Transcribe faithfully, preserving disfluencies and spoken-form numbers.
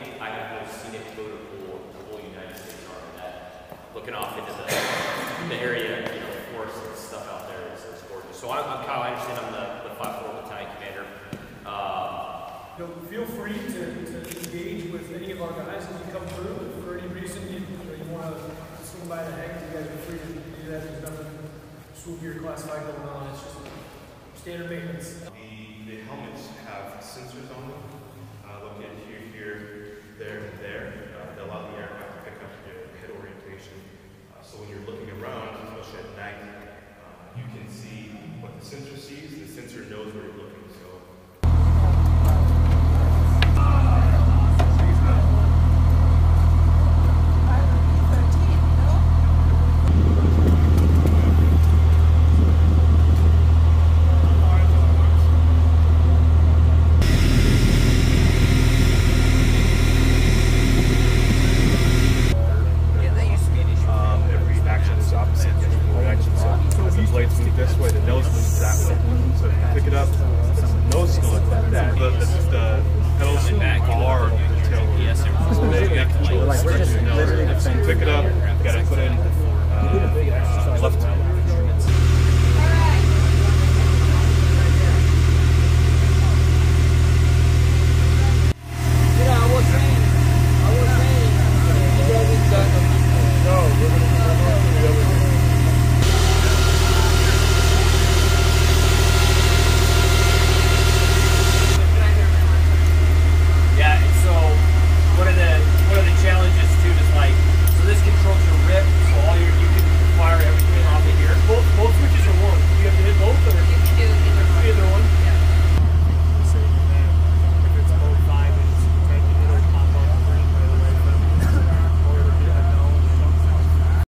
think I have seen it go to pool, the whole United States Army. That looking off into the, the area, you know, forest and stuff out there is, is gorgeous. So I'm, I'm Kyle Anderson. I'm the, the five four Battalion Commander. Um, you know, feel free to, to engage with any of our guys as you come through. If for any reason you, you want to swing by the heck, you guys are free to do that. There's nothing swoop gear classified going on. It's just standard maintenance. The, the helmets have sensors on them, uh, located here, here, there, and there. Uh, they allow the aircraft to pick up your head orientation. Uh, so when you're looking around, especially at night, uh, you can see what the sensor sees. The sensor knows where you're looking. So. This way, the nose moves that way. So if you pick it up,